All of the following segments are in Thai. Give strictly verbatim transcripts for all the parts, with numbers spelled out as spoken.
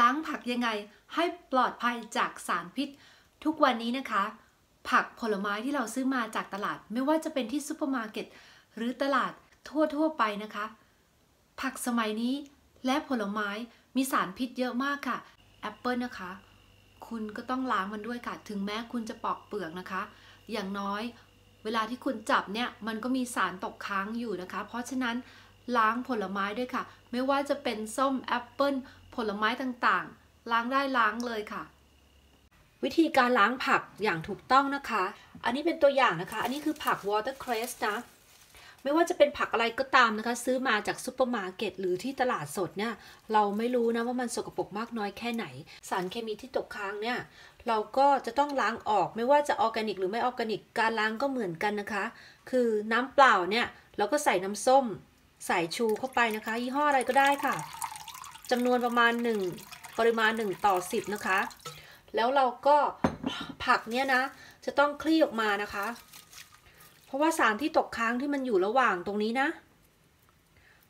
ล้างผักยังไงให้ปลอดภัยจากสารพิษทุกวันนี้นะคะผักผลไม้ที่เราซื้อมาจากตลาดไม่ว่าจะเป็นที่ซุปเปอร์มาร์เก็ตหรือตลาดทั่วๆไปนะคะผักสมัยนี้และผลไม้มีสารพิษเยอะมากค่ะแอปเปิลนะคะคุณก็ต้องล้างมันด้วยค่ะถึงแม้คุณจะปอกเปลือกนะคะอย่างน้อยเวลาที่คุณจับเนี่ยมันก็มีสารตกค้างอยู่นะคะเพราะฉะนั้นล้างผลไม้ด้วยค่ะไม่ว่าจะเป็นส้มแอปเปิลผลไม้ต่างๆล้างได้ล้างเลยค่ะวิธีการล้างผักอย่างถูกต้องนะคะอันนี้เป็นตัวอย่างนะคะอันนี้คือผัก วอเตอร์เครส นะไม่ว่าจะเป็นผักอะไรก็ตามนะคะซื้อมาจากซุปเปอร์มาร์เก็ตหรือที่ตลาดสดเนี่ยเราไม่รู้นะว่ามันสกปรกมากน้อยแค่ไหนสารเคมีที่ตกค้างเนี่ยเราก็จะต้องล้างออกไม่ว่าจะออร์แกนิกหรือไม่ออร์แกนิกการล้างก็เหมือนกันนะคะคือน้ำเปล่าเนี่ยเราก็ใส่น้ำส้มใส่ชูเข้าไปนะคะยี่ห้ออะไรก็ได้ค่ะจำนวนประมาณหนึ่งปริมาณหนึ่งต่อสิบนะคะแล้วเราก็ผักเนี่ยนะจะต้องคลี่ออกมานะคะเพราะว่าสารที่ตกค้างที่มันอยู่ระหว่างตรงนี้นะ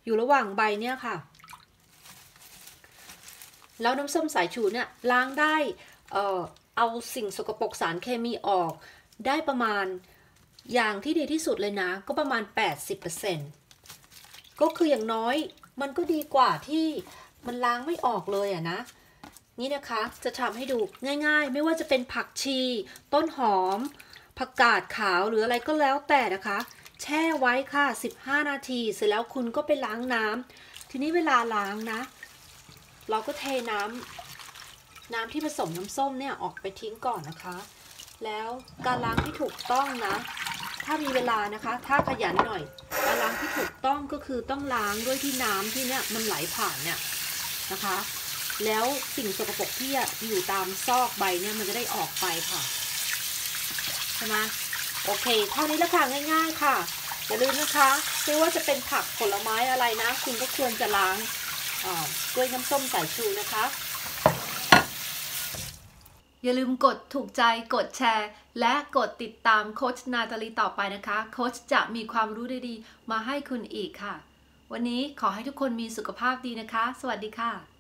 อยู่ระหว่างใบเนี่ยค่ะแล้วน้ำส้มสายชูเนี่ยล้างได้เอ่อเอาสิ่งสกปรกสารเคมีออกได้ประมาณอย่างที่ดีที่สุดเลยนะก็ประมาณ แปดสิบเปอร์เซ็นต์ ก็คืออย่างน้อยมันก็ดีกว่าที่มันล้างไม่ออกเลยอะนะนี่นะคะจะทำให้ดูง่ายๆไม่ว่าจะเป็นผักชีต้นหอมผักกาดขาวหรืออะไรก็แล้วแต่นะคะแช่ไว้ค่ะสิบห้านาทีเสร็จแล้วคุณก็ไปล้างน้ำทีนี้เวลาล้างนะเราก็เทน้ำน้ำที่ผสมน้ำส้มเนี่ยออกไปทิ้งก่อนนะคะแล้วการล้างที่ถูกต้องนะถ้ามีเวลานะคะถ้าขยันหน่อยการล้างที่ถูกต้องก็คือต้องล้างด้วยที่น้ำที่เนี่ยมันไหลผ่านเนี่ยนะคะแล้วสิ่งสกปรกที่อยู่ตามซอกใบเนี่ยมันจะได้ออกไปค่ะใช่ไหมโอเคเท่านี้ละค่ะง่ายๆค่ะอย่าลืมนะคะไม่ว่าจะเป็นผักผลไม้อะไรนะคุณก็ควรจะล้างด้วยน้ำส้มสายชูนะคะอย่าลืมกดถูกใจกดแชร์และกดติดตามโค้ชนาตาลีต่อไปนะคะโค้ชจะมีความรู้ดีๆมาให้คุณอีกค่ะวันนี้ขอให้ทุกคนมีสุขภาพดีนะคะสวัสดีค่ะ